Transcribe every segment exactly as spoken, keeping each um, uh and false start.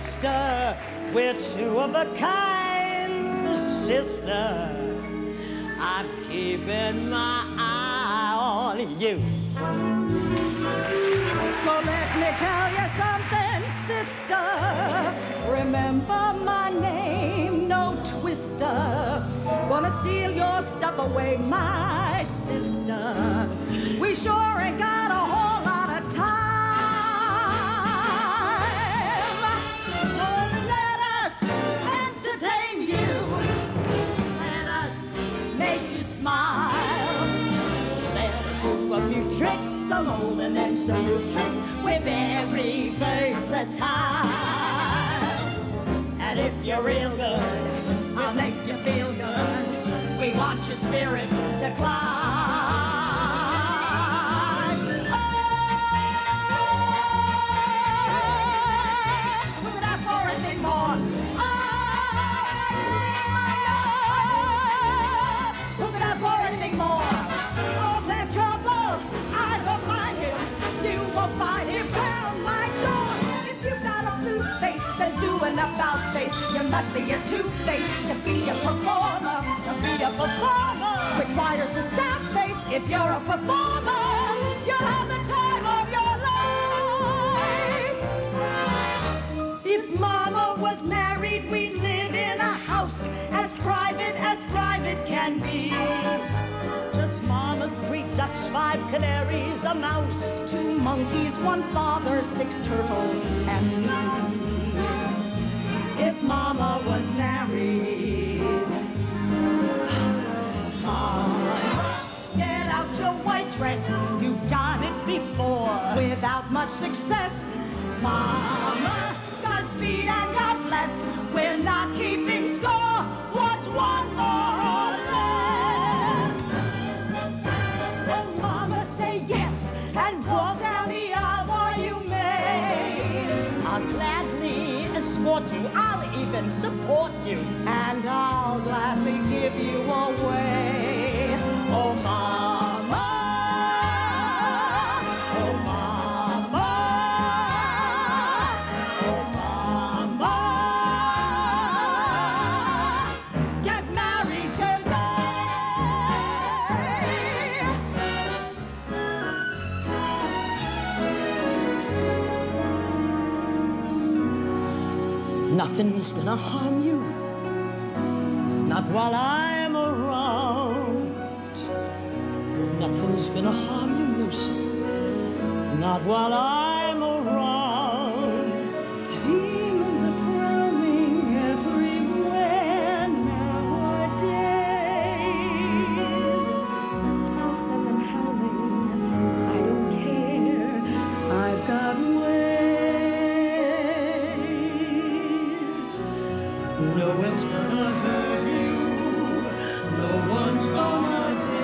master, we're two of a kind, sister. I'm keeping my eye on you. So let me tell you something, sister. Remember my name, no twister. Gonna steal your stuff away, my sister. We sure ain't got a whole lot of time. Some old and then some new tricks. We're very versatile. And if you're real good, I'll make you feel good. We want your spirit to climb. Oh, we could ask for anything more. Oh, we could ask for anything more. About face, you must be a two-face to be a performer. To be a performer requires a stout face. If you're a performer, you'll have the time of your life. If Mama was married, we'd live in a house as private as private can be. Just Mama, three ducks, five canaries, a mouse, two monkeys, one father, six turtles, and me. If Mama was married, Mama, get out your white dress. You've done it before without much success. Mama, Godspeed and God bless. We're not keeping score. What's one more or less? Oh, Mama, say yes and walk down the aisle you may. I'll gladly escort you. And support you, and I'll gladly give you away. Oh, Mama, oh, Mama, oh, Mama, get married today. Nothing's gonna harm you, not while I'm around. Nothing's gonna harm you, Lucy, not while I'm around. Demons are prowling everywhere nowadays. I'll send them howling, I don't care, I've got ways. No one's gonna hurt you, no one's gonna dare.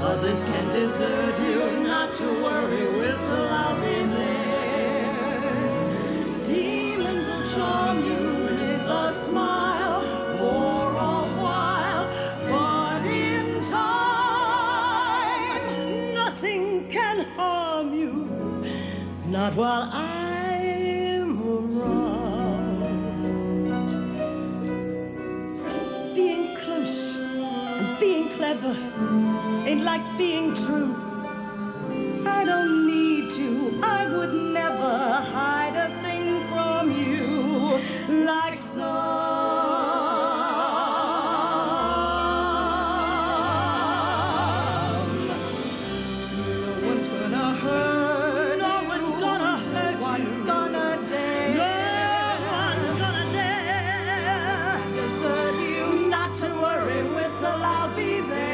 Others can desert you, not to worry, whistle, I'll be there. Demons will charm you with a smile for a while, but in time, nothing can harm you, not while I ain't like being true. I don't need you. I would never hide a thing from you. Like some, no one's gonna hurt. No one's gonna hurt. No one's gonna dare. No one's gonna dare. Desert you. Not to worry, whistle, I'll be there.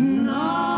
No.